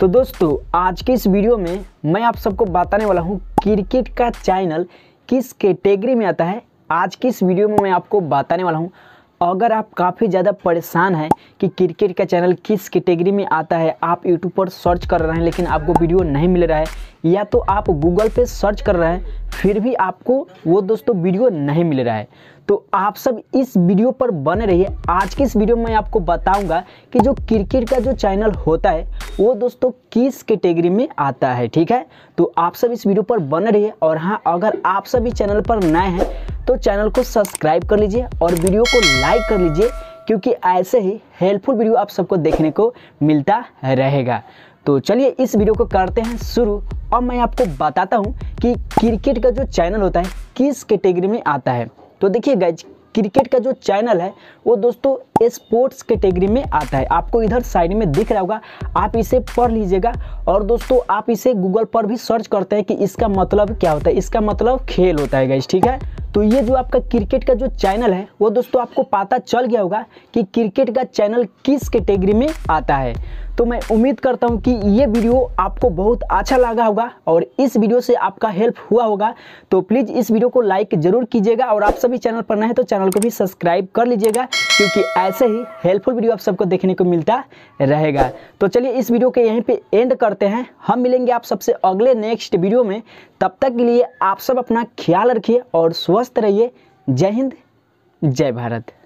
तो दोस्तों आज के इस वीडियो में मैं आप सबको बताने वाला हूं क्रिकेट का चैनल किस कैटेगरी में आता है। आज की इस वीडियो में मैं आपको बताने वाला हूं। अगर आप काफ़ी ज़्यादा परेशान हैं कि क्रिकेट का चैनल किस कैटेगरी में आता है, आप यूट्यूब पर सर्च कर रहे हैं लेकिन आपको वीडियो नहीं मिल रहा है, या तो आप गूगल पे सर्च कर रहे हैं फिर भी आपको वो दोस्तों वीडियो नहीं मिल रहा है, तो आप सब इस वीडियो पर बने रहिए। आज की इस वीडियो में मैं आपको बताऊंगा कि जो क्रिकेट का जो चैनल होता है वो दोस्तों किस कैटेगरी में आता है, ठीक है। तो आप सब इस वीडियो पर बने रहिए। और हाँ, अगर आप सब इस चैनल पर नए हैं तो चैनल को सब्सक्राइब कर लीजिए और वीडियो को लाइक कर लीजिए, क्योंकि ऐसे ही हेल्पफुल वीडियो आप सबको देखने को मिलता रहेगा। तो चलिए इस वीडियो को करते हैं शुरू और मैं आपको बताता हूँ कि क्रिकेट का जो चैनल होता है किस कैटेगरी में आता है। तो देखिए गाइज, क्रिकेट का जो चैनल है वो दोस्तों स्पोर्ट्स कैटेगरी में आता है। आपको इधर साइड में दिख रहा होगा, आप इसे पढ़ लीजिएगा। और दोस्तों आप इसे गूगल पर भी सर्च करते हैं कि इसका मतलब क्या होता है, इसका मतलब खेल होता है गाइज, ठीक है। तो ये जो आपका क्रिकेट का जो चैनल है वो दोस्तों आपको पता चल गया होगा कि क्रिकेट का चैनल किस कैटेगरी में आता है। तो मैं उम्मीद करता हूँ कि ये वीडियो आपको बहुत अच्छा लगा होगा और इस वीडियो से आपका हेल्प हुआ होगा। तो प्लीज़ इस वीडियो को लाइक ज़रूर कीजिएगा और आप सभी चैनल पर नए हैं तो चैनल को भी सब्सक्राइब कर लीजिएगा, क्योंकि ऐसे ही हेल्पफुल वीडियो आप सबको देखने को मिलता रहेगा। तो चलिए इस वीडियो के यहीं पे एंड करते हैं। हम मिलेंगे आप सबसे अगले नेक्स्ट वीडियो में। तब तक के लिए आप सब अपना ख्याल रखिए और स्वस्थ रहिए। जय हिंद, जय भारत।